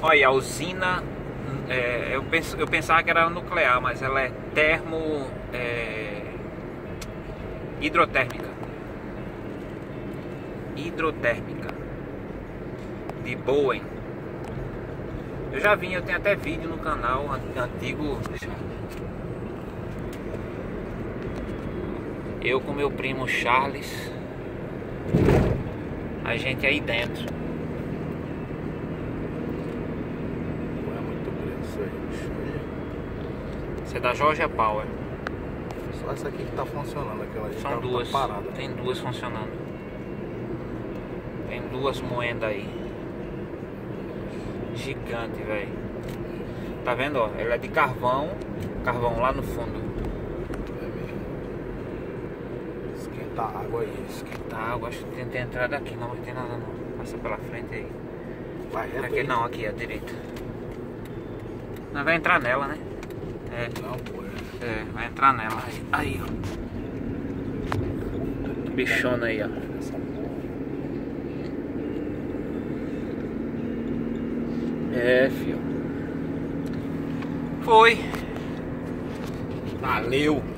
Olha, a usina, eu pensava que era nuclear, mas ela é hidrotérmica. Hidrotérmica de Bowen. Eu já vim, eu tenho até vídeo no canal antigo. Eu com meu primo Charles, a gente aí dentro. Não é muito grande isso aí. Isso é da Georgia Power. Só essa aqui que tá funcionando, aquela de são duas, tá parada. Tem duas funcionando. Tem duas moendas aí. Gigante, velho. Tá vendo, ó? Ela é de carvão. Carvão lá no fundo. Esquenta a água aí. Esquenta a água. Acho que tem que ter entrada aqui. Não, não tem nada não. Passa pela frente aí. Vai reto aqui, não, aqui à direita. Não vai entrar nela, né? É. Não, pô. É, vai entrar nela. Aí, ó. Bichona aí, ó. É, filho. Foi. Valeu.